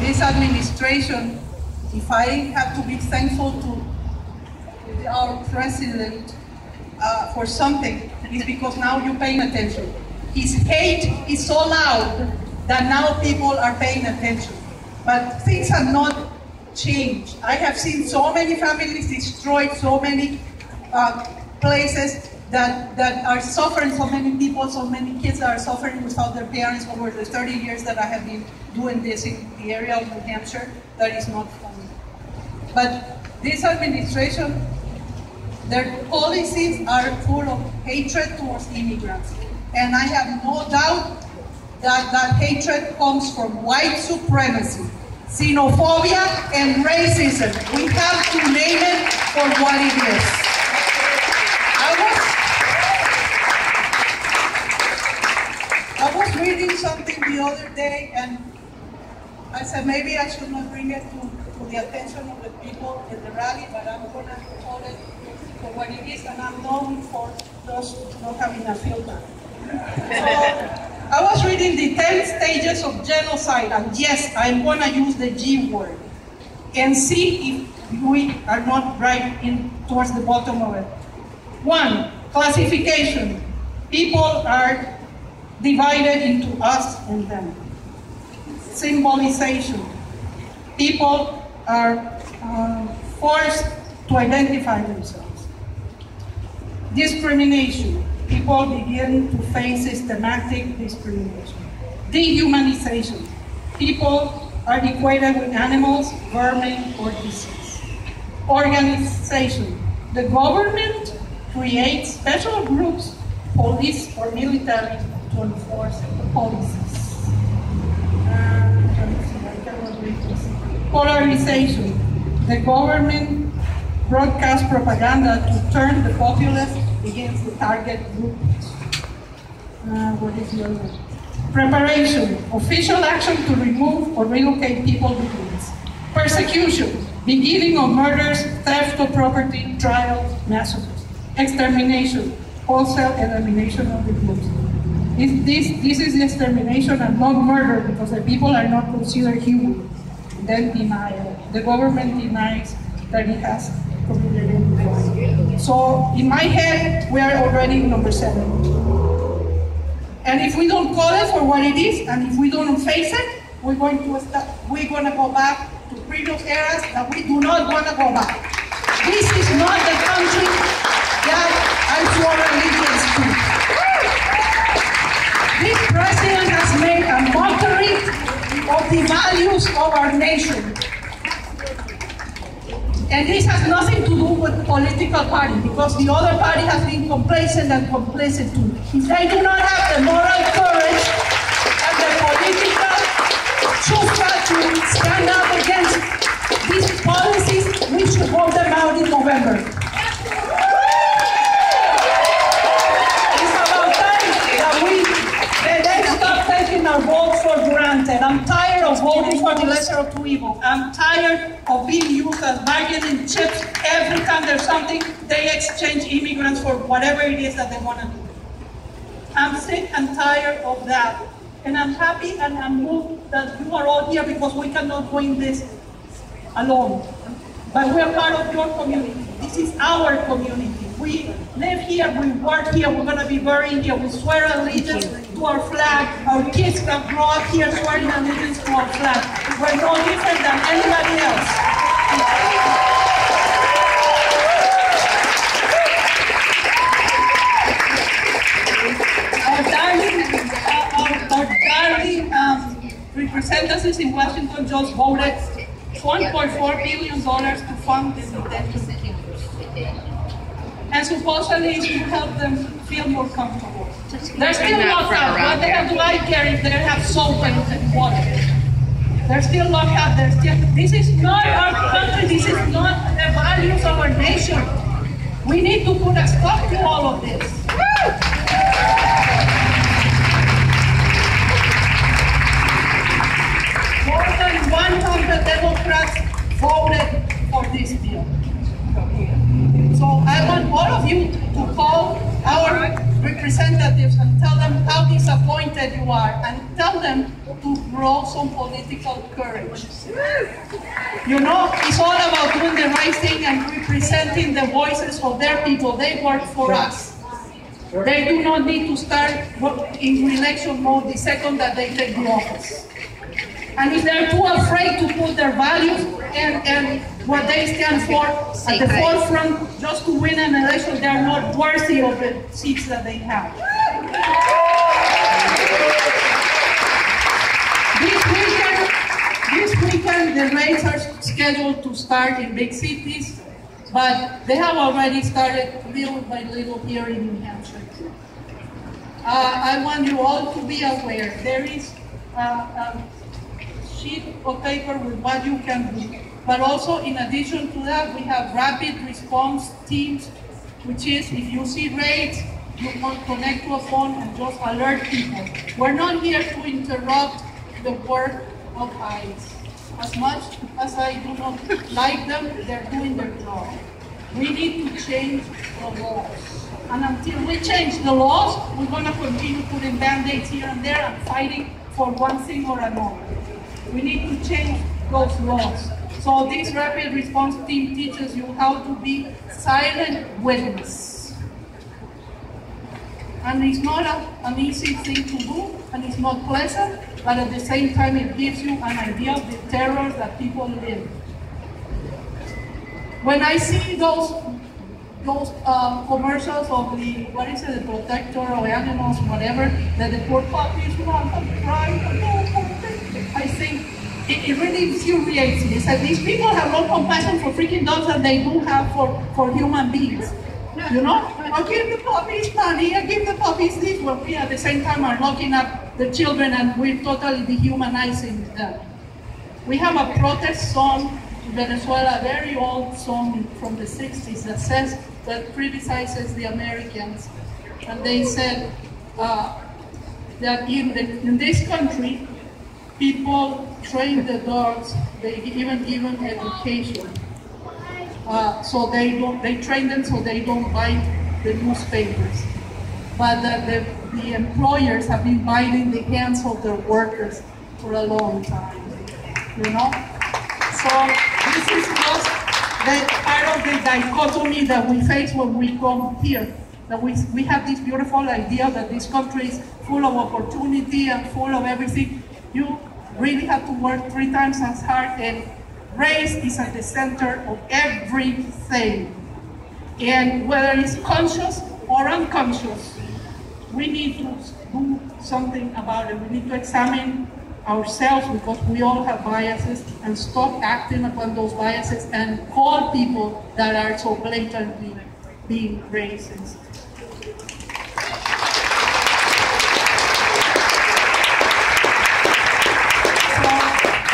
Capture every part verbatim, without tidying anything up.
this administration, if I have to be thankful to our president uh, for something, it's because now you're paying attention. His hate is so loud that now people are paying attention. But things have not changed. I have seen so many families destroyed, so many uh, places that, that are suffering, so many people, so many kids that are suffering without their parents over the thirty years that I have been doing this in the area of New Hampshire. That is not funny. But this administration, their policies are full of hatred towards immigrants. And I have no doubt that that hatred comes from white supremacy, xenophobia, and racism. We have to name it for what it is. I was, I was reading something the other day, and I said maybe I should not bring it to, to the attention of the people in the rally, but I'm going to call it for what it is, and I'm known for just not having a filter. So, I was reading the ten stages of genocide, and yes, I'm going to use the G word, and see if we are not right in towards the bottom of it. One, classification. People are divided into us and them. Symbolization. People are uh, forced to identify themselves. Discrimination. People begin to face systematic discrimination. Dehumanization. People are equated with animals, vermin, or disease. Organization. The government creates special groups, police or military, to enforce the policies. Uh, Polarization. The government broadcasts propaganda to turn the populace against the target group. Uh, what is your name? Preparation, official action to remove or relocate people to groups. Persecution, beginning of murders, theft of property, trials, massacres. Extermination, wholesale elimination of the groups. If this, this is extermination and not murder, because the people are not considered human. Then denial. The government denies that it has committed it. So in my head, we are already number seven. And if we don't call it for what it is, and if we don't face it, we're going to start, we're going to go back to previous eras that we do not want to go back. This is not the country that I swore allegiance to. This president has made a mockery of the values of our nation. And this has nothing to do with political party, because the other party has been complacent and complicit too. They do not have the moral courage and the political chutzpah to stand up against these policies. We should vote them out in November. It's about time that we that they stop taking our vote for granted. I'm tired of voting for the lesser of two evils. I'm tired of being used as bargaining chips. Every time there's something, they exchange immigrants for whatever it is that they want to do. I'm sick and tired of that. And I'm happy and I'm moved that you are all here, because we cannot win this alone. But we are part of your community. This is our community. We live here, we work here, we're going to be buried here. We swear allegiance to our flag. Our kids can grow up here swearing allegiance to our flag. We're no different than anybody else. Our darling, uh, our, our darling um, representatives in Washington just voted one point four billion dollars to fund the detention camps. And supposedly it's to help them feel more comfortable. They're still locked out. What they have to like here is they have soap and water. They're still locked out. They're still... This is not our country. This is not the values of our nation. We need to put a stop to all of this. More than one hundred Democrats voted for this bill. So I want all of you to call our representatives and tell them how disappointed you are, and tell them to grow some political courage. You know, it's all about doing the right thing and representing the voices of their people. They work for us. They do not need to start in re-election mode the second that they take the office. And if they're too afraid to put their values and, and what they stand for at the forefront just to win an election, they're not worthy of the seats that they have. This weekend, this weekend the races are scheduled to start in big cities, but they have already started little by little here in New Hampshire. Uh, I want you all to be aware. There is uh, a sheet of paper with what you can do. But also, in addition to that, we have rapid response teams, which is if you see raids, you can connect to a phone and just alert people. We're not here to interrupt the work of ICE. As much as I do not like them, they're doing their job. We need to change the laws. And until we change the laws, we're going to continue putting band-aids here and there and fighting for one thing or another. We need to change those laws. So this rapid response team teaches you how to be silent witness. And it's not a, an easy thing to do, and it's not pleasant, but at the same time it gives you an idea of the terror that people live. When I see those those uh, commercials of the, what is it, the protector of animals, whatever, that the poor puppies want to cry, I think it, it really infuriates me. It's like these people have no compassion for freaking dogs that they do have for, for human beings. You know? Or give the puppies money, or give the puppies this, when we at the same time are locking up the children and we're totally dehumanizing them. We have a protest song in Venezuela, a very old song from the sixties that says, that criticizes the Americans. And they said uh, that in, the, in this country, people train the dogs, they even give them education. Uh, so they, don't, they train them so they don't bite the newspapers. But the, the, the employers have been biting the hands of their workers for a long time, you know? So this is just the part of the dichotomy that we face when we come here. That we, we have this beautiful idea that this country is full of opportunity and full of everything. You really have to work three times as hard, and race is at the center of everything. And whether it's conscious or unconscious, we need to do something about it. We need to examine ourselves because we all have biases and stop acting upon those biases and call people that are so blatantly being racist. So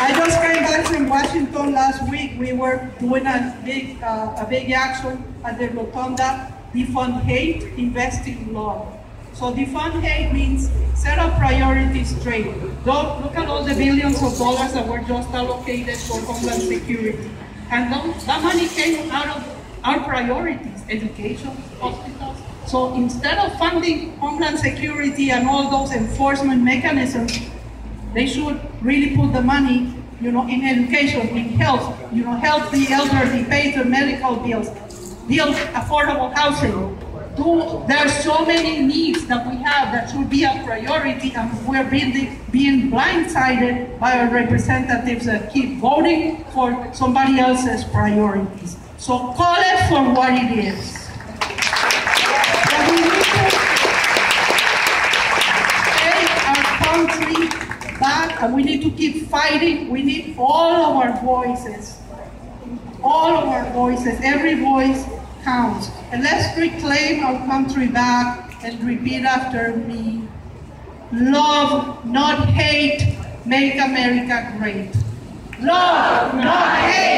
I just came back from Washington last week. We were doing a big, uh, a big action at the Rotunda, Defund Hate, Invest in Law. So defund hate means set up priorities straight. Don't look at all the billions of dollars that were just allocated for Homeland Security. And that money came out of our priorities, education, hospitals. So instead of funding Homeland Security and all those enforcement mechanisms, they should really put the money, you know, in education, in health, you know, help the elderly, pay their medical bills, build affordable housing. Do, there are so many needs that we have that should be a priority, and we're being, being blindsided by our representatives that keep voting for somebody else's priorities. So call it for what it is. That we need to take our country back, and we need to keep fighting. We need all of our voices, all of our voices, every voice counts. And let's reclaim our country back and repeat after me. Love, not hate, make America great. Love, not hate.